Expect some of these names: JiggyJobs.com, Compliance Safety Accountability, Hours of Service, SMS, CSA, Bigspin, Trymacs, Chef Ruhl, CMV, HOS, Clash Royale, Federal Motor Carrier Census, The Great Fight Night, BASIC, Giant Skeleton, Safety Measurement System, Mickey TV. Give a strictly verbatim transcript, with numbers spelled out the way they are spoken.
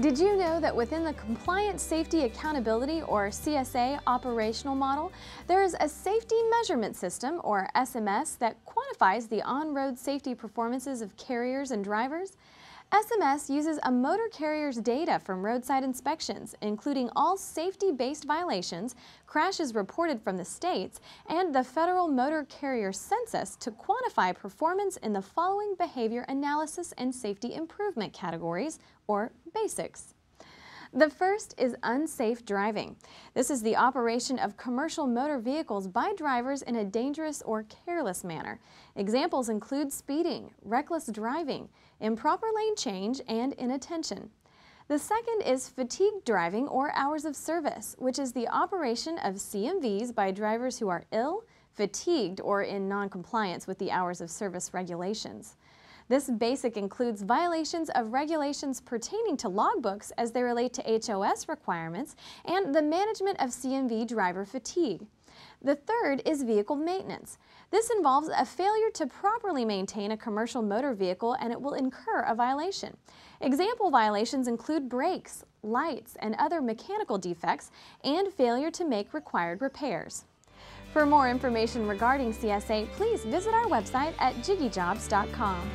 Did you know that within the Compliance Safety Accountability, or C S A, operational model, there is a Safety Measurement System, or S M S, that quantifies the on-road safety performances of carriers and drivers? S M S uses a motor carrier's data from roadside inspections, including all safety-based violations, crashes reported from the states, and the Federal Motor Carrier Census to quantify performance in the following behavior analysis and safety improvement categories, or BASICs. The first is unsafe driving. This is the operation of commercial motor vehicles by drivers in a dangerous or careless manner. Examples include speeding, reckless driving, improper lane change, and inattention. The second is fatigued driving, or hours of service, which is the operation of C M Vs by drivers who are ill, fatigued, or in non-compliance with the hours of service regulations. This BASIC includes violations of regulations pertaining to logbooks as they relate to H O S requirements and the management of C M V driver fatigue. The third is vehicle maintenance. This involves a failure to properly maintain a commercial motor vehicle, and it will incur a violation. Example violations include brakes, lights, and other mechanical defects, and failure to make required repairs. For more information regarding C S A, please visit our website at Jiggy Jobs dot com.